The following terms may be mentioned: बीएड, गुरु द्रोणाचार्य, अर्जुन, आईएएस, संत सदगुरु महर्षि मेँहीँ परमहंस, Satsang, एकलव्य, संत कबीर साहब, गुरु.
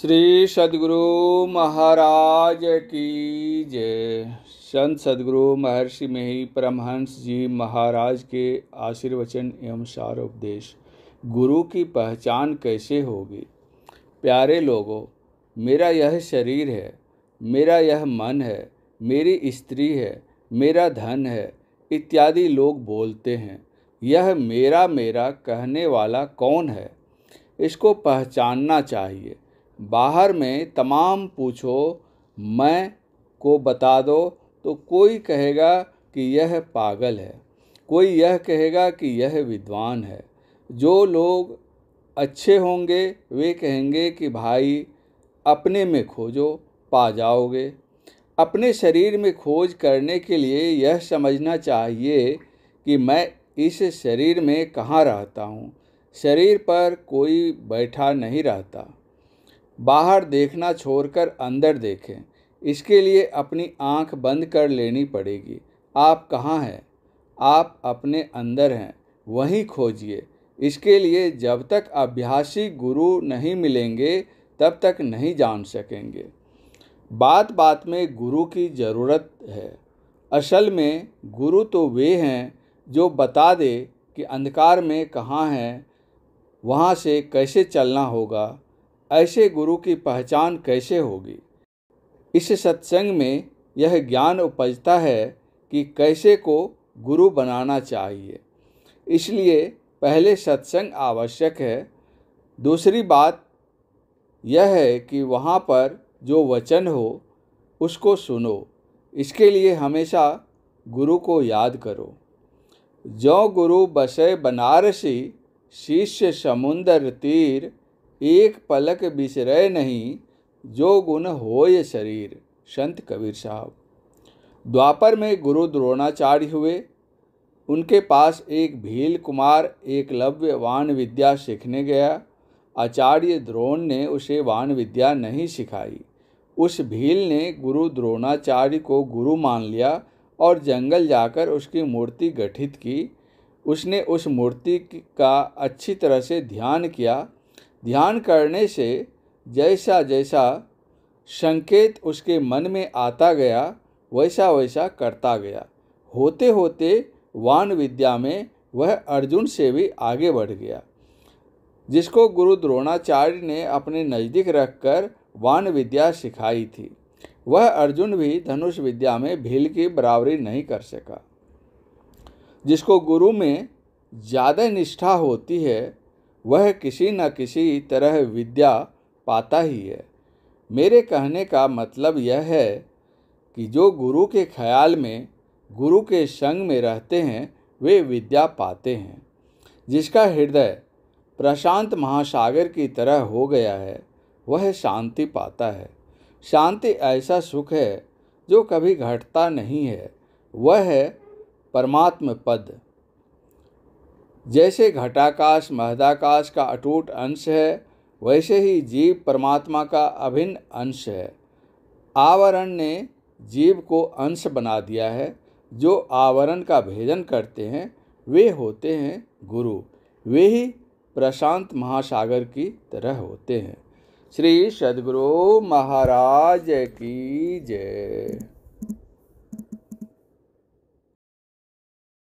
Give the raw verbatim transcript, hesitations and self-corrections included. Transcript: श्री सदगुरु महाराज की जय। संत सदगुरु महर्षि मेँहीँ परमहंस जी महाराज के आशीर्वचन एवं सार उपदेश। गुरु की पहचान कैसे होगी? प्यारे लोगों, मेरा यह शरीर है, मेरा यह मन है, मेरी स्त्री है, मेरा धन है इत्यादि लोग बोलते हैं। यह मेरा मेरा कहने वाला कौन है? इसको पहचानना चाहिए। बाहर में तमाम पूछो, मैं को बता दो तो कोई कहेगा कि यह पागल है, कोई यह कहेगा कि यह विद्वान है। जो लोग अच्छे होंगे वे कहेंगे कि भाई अपने में खोजो, पा जाओगे। अपने शरीर में खोज करने के लिए यह समझना चाहिए कि मैं इस शरीर में कहाँ रहता हूँ। शरीर पर कोई बैठा नहीं रहता। बाहर देखना छोड़कर अंदर देखें। इसके लिए अपनी आंख बंद कर लेनी पड़ेगी। आप कहाँ हैं? आप अपने अंदर हैं, वहीं खोजिए। इसके लिए जब तक अभ्यासी गुरु नहीं मिलेंगे तब तक नहीं जान सकेंगे। बात बात में गुरु की ज़रूरत है। असल में गुरु तो वे हैं जो बता दे कि अंधकार में कहाँ हैं, वहाँ से कैसे चलना होगा। ऐसे गुरु की पहचान कैसे होगी? इस सत्संग में यह ज्ञान उपजता है कि कैसे को गुरु बनाना चाहिए। इसलिए पहले सत्संग आवश्यक है। दूसरी बात यह है कि वहाँ पर जो वचन हो उसको सुनो। इसके लिए हमेशा गुरु को याद करो। जो गुरु बसे बनारसी, शिष्य समुंदर तीर। एक पलक बिसरे नहीं, जो गुण होए शरीर। संत कबीर साहब। द्वापर में गुरु द्रोणाचार्य हुए। उनके पास एक भील कुमार एकलव्य वान विद्या सीखने गया। आचार्य द्रोण ने उसे वान विद्या नहीं सिखाई। उस भील ने गुरु द्रोणाचार्य को गुरु मान लिया और जंगल जाकर उसकी मूर्ति गठित की। उसने उस मूर्ति का अच्छी तरह से ध्यान किया। ध्यान करने से जैसा जैसा संकेत उसके मन में आता गया वैसा वैसा करता गया। होते होते वान विद्या में वह अर्जुन से भी आगे बढ़ गया, जिसको गुरु द्रोणाचार्य ने अपने नज़दीक रखकर वान विद्या सिखाई थी। वह अर्जुन भी धनुष विद्या में भील की बराबरी नहीं कर सका। जिसको गुरु में ज़्यादा निष्ठा होती है वह किसी न किसी तरह विद्या पाता ही है। मेरे कहने का मतलब यह है कि जो गुरु के ख्याल में गुरु के संग में रहते हैं वे विद्या पाते हैं। जिसका हृदय प्रशांत महासागर की तरह हो गया है वह शांति पाता है। शांति ऐसा सुख है जो कभी घटता नहीं है। वह है परमात्म पद। जैसे घटाकाश महदाकाश का अटूट अंश है वैसे ही जीव परमात्मा का अभिन्न अंश है। आवरण ने जीव को अंश बना दिया है। जो आवरण का भेदन करते हैं वे होते हैं गुरु। वे ही प्रशांत महासागर की तरह होते हैं। श्री सदगुरु महाराज की जय।